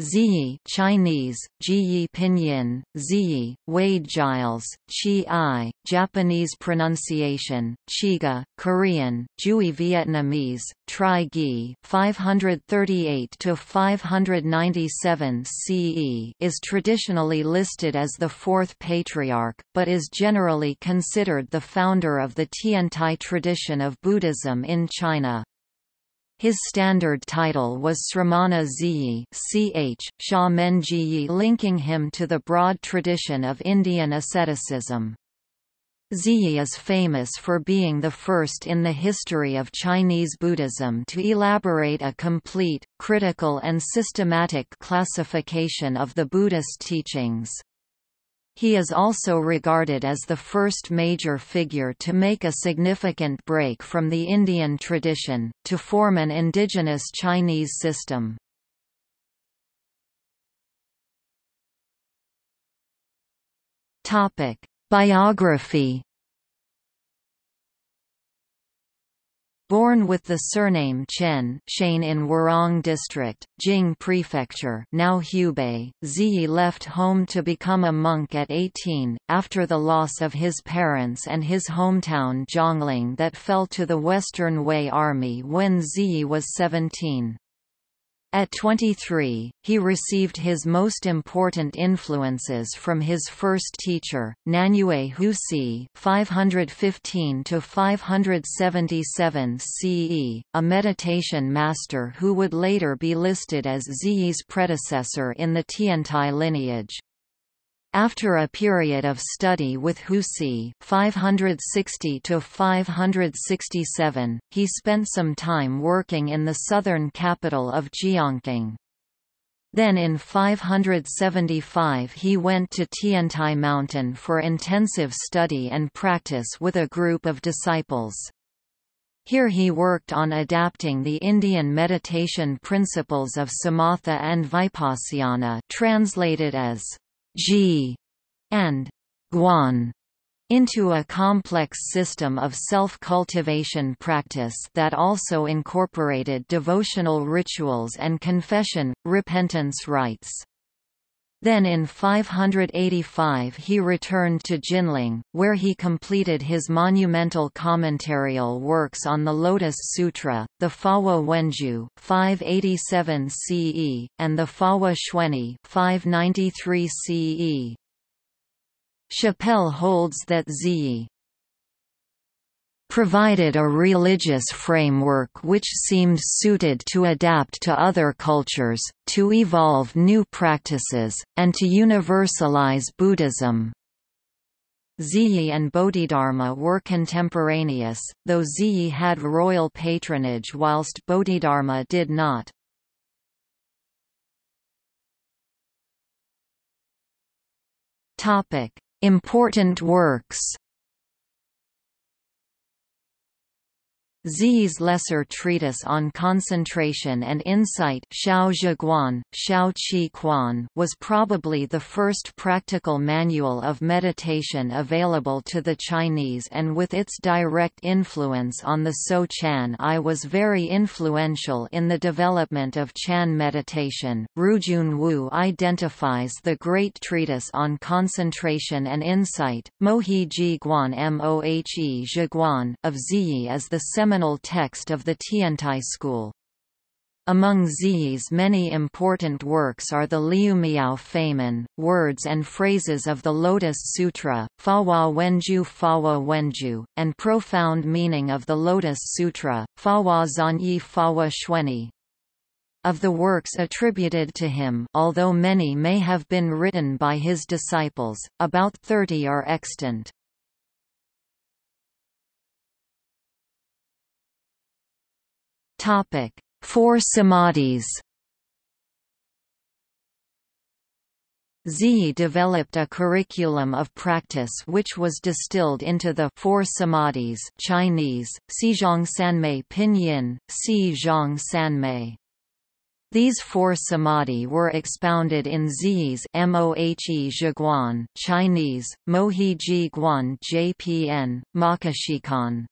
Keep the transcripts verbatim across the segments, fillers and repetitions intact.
Ziyi Chinese, Jiyi Pinyin, Ziyi, Wade Giles, Chi-I, Japanese pronunciation, Chiga, Korean, Jui Vietnamese, Tri Gi five thirty-eight to five ninety-seven C E is traditionally listed as the fourth patriarch, but is generally considered the founder of the Tiantai tradition of Buddhism in China. His standard title was Sramana Ziyi (ch. Sha Men Jiyi), linking him to the broad tradition of Indian asceticism. Ziyi is famous for being the first in the history of Chinese Buddhism to elaborate a complete, critical and systematic classification of the Buddhist teachings. He is also regarded as the first major figure to make a significant break from the Indian tradition, to form an indigenous Chinese system. Biography. Born with the surname Chen in Wurong District, Jing Prefecture, now Hubei, Ziyi left home to become a monk at eighteen, after the loss of his parents and his hometown Zhongling that fell to the Western Wei Army when Ziyi was seventeen. At twenty-three, he received his most important influences from his first teacher, Nanyue Husi (five fifteen to five seventy-seven C E), a meditation master who would later be listed as Ziyi's predecessor in the Tiantai lineage. After a period of study with Husi (five sixty to five sixty-seven), he spent some time working in the southern capital of Jiangqing. Then in five seventy-five he went to Tiantai Mountain for intensive study and practice with a group of disciples. Here he worked on adapting the Indian meditation principles of Samatha and Vipassana, translated as Ji and Guan, into a complex system of self-cultivation practice that also incorporated devotional rituals and confession, repentance rites. Then in five eighty-five he returned to Jinling, where he completed his monumental commentarial works on the Lotus Sutra, the Fawa Wenju (five eighty-seven C E), and the Fawa Xuanyi (five ninety-three C E). Chappelle holds that Ziyi provided a religious framework which seemed suited to adapt to other cultures, to evolve new practices, and to universalize Buddhism. Ziyi and Bodhidharma were contemporaneous, though Ziyi had royal patronage whilst Bodhidharma did not. Important works. Ziyi's lesser treatise on concentration and insight was probably the first practical manual of meditation available to the Chinese, and with its direct influence on the So Chan I was very influential in the development of Chan meditation. Rujun Wu identifies the great treatise on concentration and insight, Mohe Jiguan Mohe Jiguan, of Ziyi as the seminal text of the Tiantai school. Among Ziyi's many important works are the Liumiao Feimen, Words and Phrases of the Lotus Sutra, Fawa Wenju Fawa Wenju, and Profound Meaning of the Lotus Sutra, Fawa Zanyi Fawa Xuanyi. Of the works attributed to him, although many may have been written by his disciples, about thirty are extant. Topic: Four Samadhis. Ziyi developed a curriculum of practice which was distilled into the Four Samadhis (Chinese: Xizhong Sanmei Pinyin: Xizhong Sanmei). These four samadhi were expounded in Ziyi's Mohe Jiguan (Chinese: Mohe Jiguan J P N, Makashikan).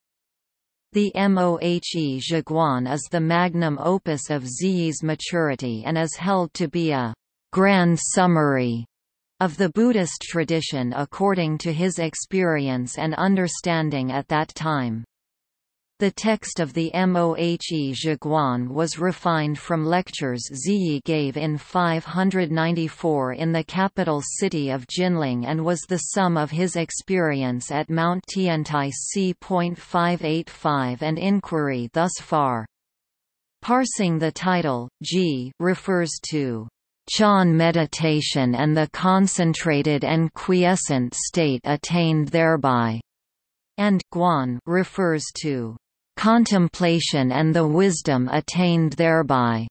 The Mohe Zhiguan is the magnum opus of Ziyi's maturity and is held to be a grand summary of the Buddhist tradition according to his experience and understanding at that time. The text of the Mohe Zhiguan was refined from lectures Ziyi gave in five hundred ninety-four in the capital city of Jinling and was the sum of his experience at Mount Tiantai C five eighty-five and inquiry thus far. Parsing the title, G refers to Chan meditation and the concentrated and quiescent state attained thereby, and Guan refers to contemplation and the wisdom attained thereby.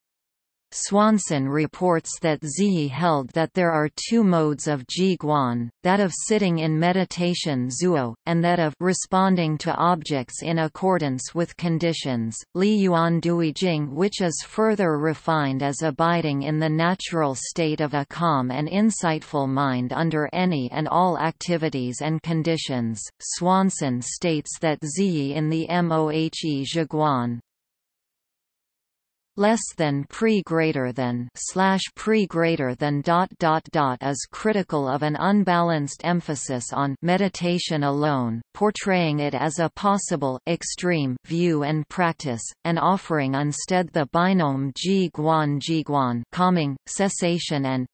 Swanson reports that Ziyi held that there are two modes of Ji Guan, that of sitting in meditation zuo, and that of responding to objects in accordance with conditions, Li Yuan Duijing, which is further refined as abiding in the natural state of a calm and insightful mind under any and all activities and conditions. Swanson states that Ziyi in the Mohe Zhiguan less than pre greater than slash pre greater than dot dot dot is critical of an unbalanced emphasis on meditation alone, portraying it as a possible extreme view and practice, and offering instead the binom ji guan ji guan calming, cessation and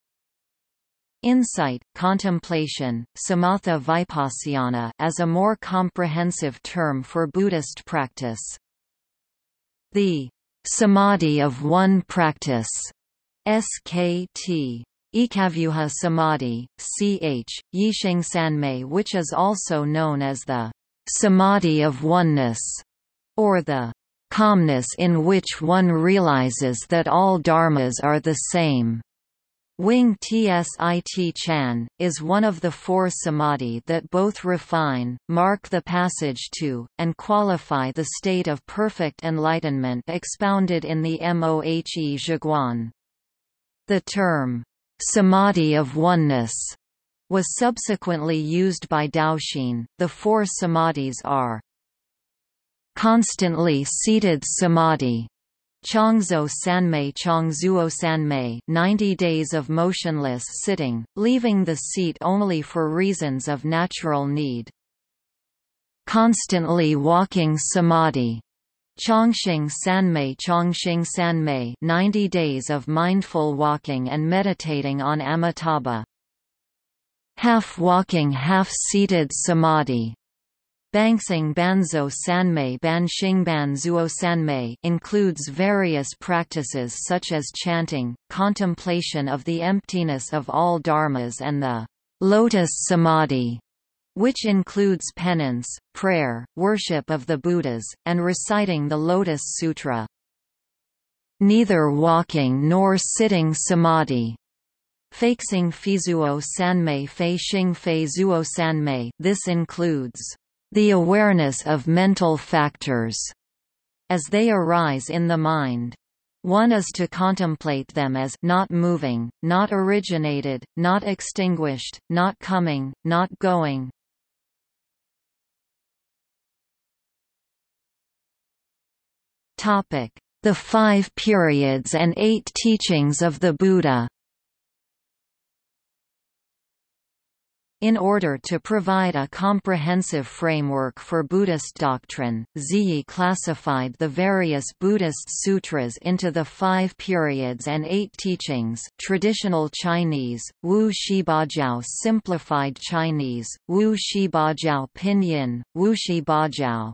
insight, contemplation, samatha vipassana as a more comprehensive term for Buddhist practice. The samadhi of one practice, S K T. Ekavyuha samadhi, C H. Yisheng Sanmei, which is also known as the samadhi of oneness, or the calmness in which one realizes that all dharmas are the same. Wing Tsit Chan, is one of the four samadhi that both refine, mark the passage to, and qualify the state of perfect enlightenment expounded in the Mohe Zhiguan. The term, samadhi of oneness, was subsequently used by Daoxin. The four samadhis are constantly seated samadhi, Changzhou Sanmei Changzuo Sanmei, ninety days of motionless sitting, leaving the seat only for reasons of natural need. Constantly walking samadhi, Changxing Sanmei Changxing Sanmei, ninety days of mindful walking and meditating on Amitabha. Half walking, half seated samadhi, Banxing Banzo Sanmei Banxing Banzuo Sanmei, includes various practices such as chanting, contemplation of the emptiness of all dharmas, and the Lotus Samadhi, which includes penance, prayer, worship of the Buddhas, and reciting the Lotus Sutra. Neither walking nor sitting samadhi, Feixing Fizuo Sanmei Feixing Feizuo Sanmei, this includes the awareness of mental factors as they arise in the mind. One is to contemplate them as not moving, not originated, not extinguished, not coming, not going. Topic: The Five Periods and Eight Teachings of the Buddha. In order to provide a comprehensive framework for Buddhist doctrine, Ziyi classified the various Buddhist sutras into the five periods and eight teachings: traditional Chinese, Wu Shi Bajiao, simplified Chinese, Wu Shi Bajiao Pinyin, Wu Shi Bajiao.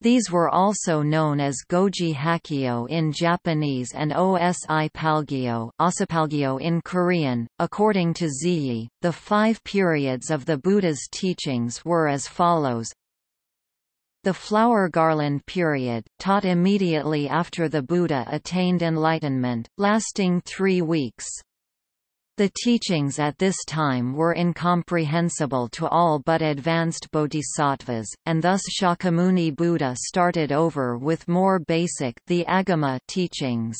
These were also known as Goji Hakkyo in Japanese and Osi Palgyo in Korean. According to Ziyi, the five periods of the Buddha's teachings were as follows. The flower garland period, taught immediately after the Buddha attained enlightenment, lasting three weeks. The teachings at this time were incomprehensible to all but advanced bodhisattvas, and thus Shakyamuni Buddha started over with more basic, the Agama teachings.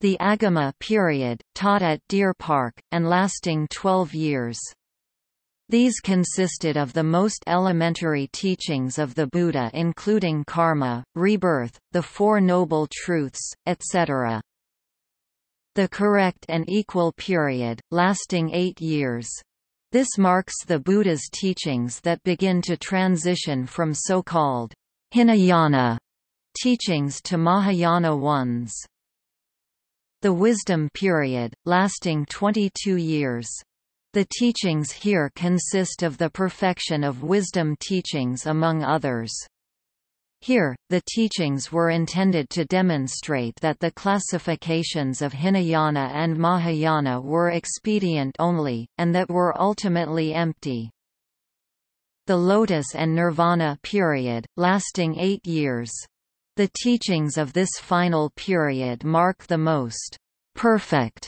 The Agama period, taught at Deer Park, and lasting twelve years. These consisted of the most elementary teachings of the Buddha, including karma, rebirth, the Four Noble Truths, et cetera. The correct and equal period, lasting eight years. This marks the Buddha's teachings that begin to transition from so-called Hinayana teachings to Mahayana ones. The wisdom period, lasting twenty-two years. The teachings here consist of the perfection of wisdom teachings among others. Here, the teachings were intended to demonstrate that the classifications of Hinayana and Mahayana were expedient only, and that were ultimately empty. The Lotus and Nirvana period, lasting eight years. The teachings of this final period mark the most perfect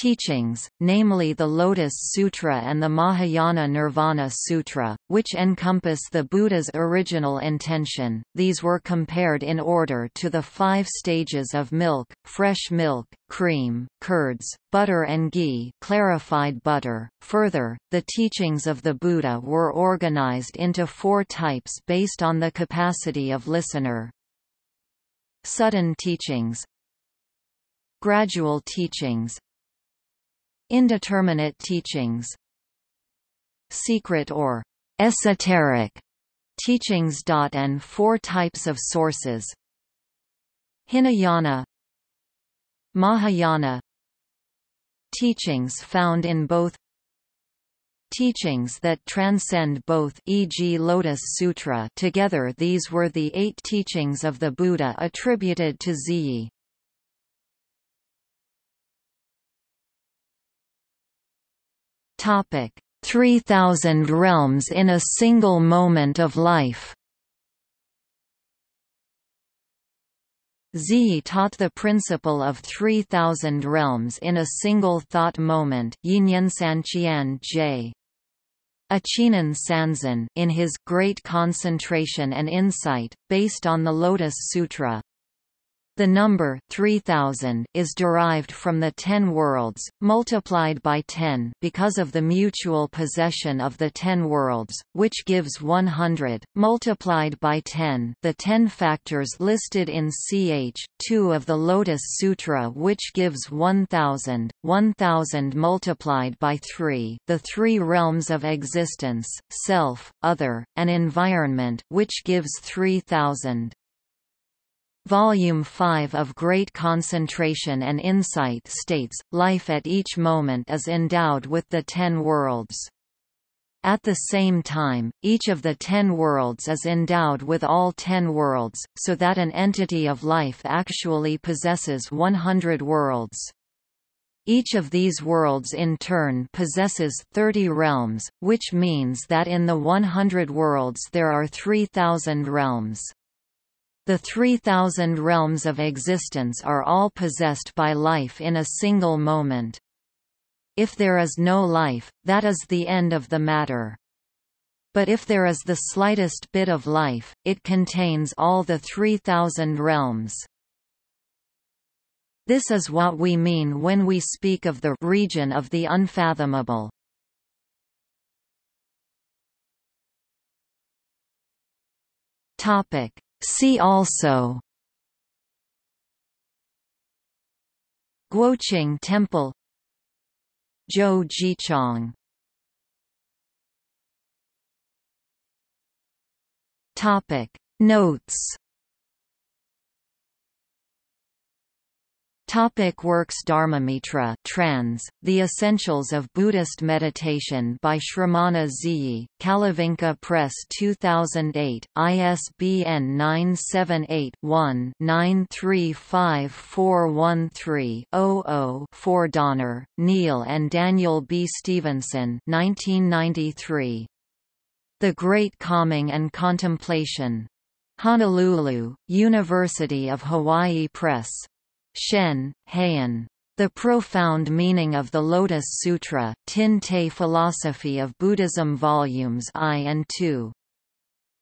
teachings, namely the Lotus Sutra and the Mahayana Nirvana Sutra, which encompass the Buddha's original intention. These were compared in order to the five stages of milk, fresh milk, cream, curds, butter and ghee, clarified butter. Further, the teachings of the Buddha were organized into four types based on the capacity of listener. Sudden teachings, gradual teachings, indeterminate teachings, secret or esoteric teachings. And four types of sources: Hinayana, Mahayana, teachings found in both, teachings that transcend both, for example Lotus Sutra. Together these were the eight teachings of the Buddha attributed to Ziyī. Topic: three thousand realms in a single moment of life. Ziyī taught the principle of three thousand realms in a single thought moment. Achinan Sanzan, in his Great Concentration and Insight, based on the Lotus Sutra. The number three thousand is derived from the ten worlds, multiplied by ten because of the mutual possession of the ten worlds, which gives one hundred, multiplied by ten the ten factors listed in chapter two of the Lotus Sutra, which gives one thousand, one thousand multiplied by three the three realms of existence, self, other, and environment, which gives three thousand. Volume five of Great Concentration and Insight states, life at each moment is endowed with the ten worlds. At the same time, each of the ten worlds is endowed with all ten worlds, so that an entity of life actually possesses one hundred worlds. Each of these worlds in turn possesses thirty realms, which means that in the one hundred worlds there are three thousand realms. The three thousand realms of existence are all possessed by life in a single moment. If there is no life, that is the end of the matter. But if there is the slightest bit of life, it contains all the three thousand realms. This is what we mean when we speak of the region of the unfathomable. Topic: see also Guoqing Temple, Zhou Jichong. Topic: notes. Topic: works. Dharmamitra, trans, The Essentials of Buddhist Meditation by Sramana Ziyī, Kalavinka Press two thousand eight, I S B N nine seven eight one nine three five four one three zero zero four. Donner, Neil and Daniel B. Stevenson, nineteen ninety-three. The Great Calming and Contemplation. Honolulu, University of Hawaii Press. Shen, Heian. The Profound Meaning of the Lotus Sutra, Tin Te Philosophy of Buddhism Volumes one and two.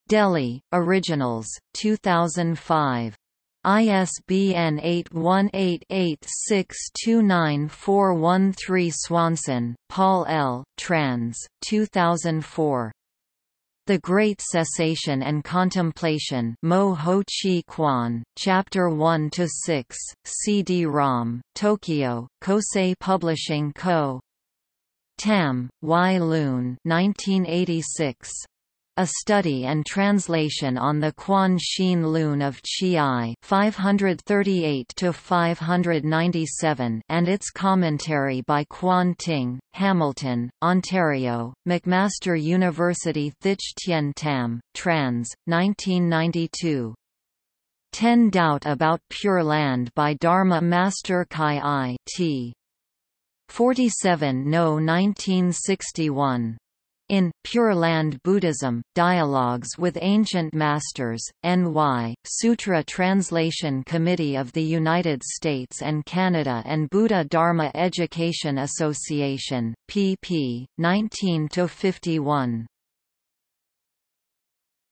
Delhi, Originals, two thousand five. I S B N eight one eight eight six two nine four one three. Swanson, Paul L. Trans. two thousand four. The Great Cessation and Contemplation, Mo Ho Chi Kwan, Chapter one to six, C D ROM, Tokyo, Kosei Publishing Co. Tam, Y. Loon, nineteen eighty-six. A Study and Translation on the Quan Shin Lun of Qi five thirty-eight to five ninety-seven and its commentary by Quan Ting, Hamilton, Ontario, McMaster University. Thich Tien Tam, trans. nineteen ninety-two. Ten Doubt About Pure Land by Dharma Master Kai I T. forty-seven No nineteen sixty-one. In, Pure Land Buddhism, Dialogues with Ancient Masters, N Y, Sutra Translation Committee of the United States and Canada and Buddha Dharma Education Association, pp. nineteen to fifty-one.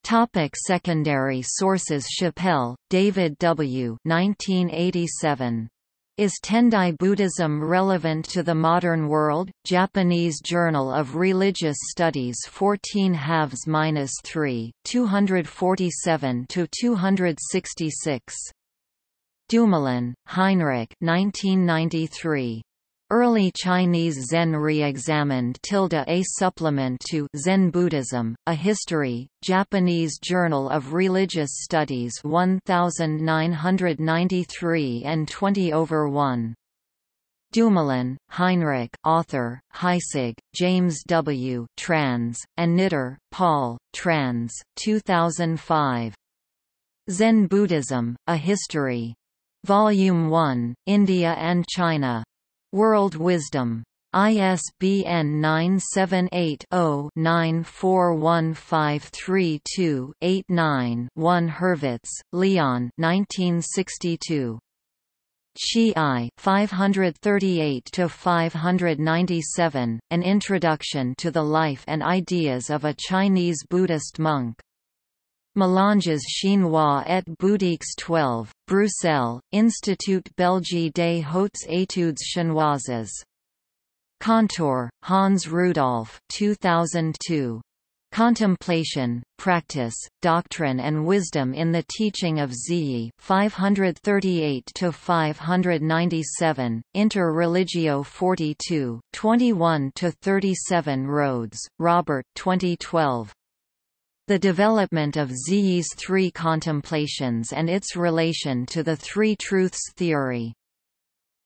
Topic secondary sources. Chappelle, David W. nineteen eighty-seven. Is Tendai Buddhism Relevant to the Modern World? Japanese Journal of Religious Studies fourteen halves minus three, two forty-seven to two sixty-six. Dumoulin, Heinrich nineteen ninety-three. Early Chinese Zen Re-examined tilde a supplement to Zen Buddhism, A History, Japanese Journal of Religious Studies nineteen ninety-three and twenty over one. Dumoulin, Heinrich, author, Heisig, James W. Trans, and Nitter, Paul, Trans, two thousand five. Zen Buddhism, A History. Volume one, India and China. World Wisdom. I S B N nine seven eight zero nine four one five three two eight nine one. Hurwitz, Leon nineteen sixty-two. Qi five thirty-eight to five ninety-seven, An Introduction to the Life and Ideas of a Chinese Buddhist Monk. Melanges Chinois et Bouddhiques twelve, Bruxelles, Institut Belgique des Hautes Etudes Chinoises. Contour, Hans Rudolph two thousand two. Contemplation, Practice, Doctrine and Wisdom in the Teaching of Ziyi five thirty-eight to five ninety-seven, Inter-Religio forty-two, twenty-one to thirty-seven. Rhodes, Robert twenty twelve. The Development of Ziyi's Three Contemplations and Its Relation to the Three Truths Theory.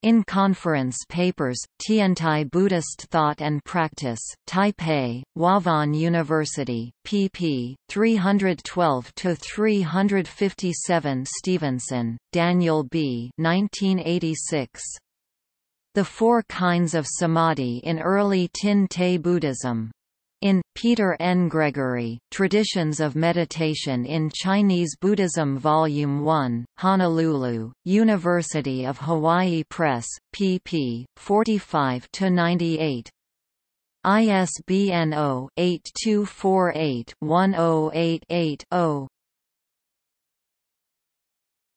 In Conference Papers, Tiantai Buddhist Thought and Practice, Taipei, Wavan University, pp. three twelve to three fifty-seven. Stevenson, Daniel B. nineteen eighty-six. The Four Kinds of Samadhi in Early Tin-Te Buddhism. In, Peter N. Gregory, Traditions of Meditation in Chinese Buddhism Volume one, Honolulu, University of Hawaii Press, pp. forty-five to ninety-eight. I S B N zero eight two four eight one zero eight eight zero.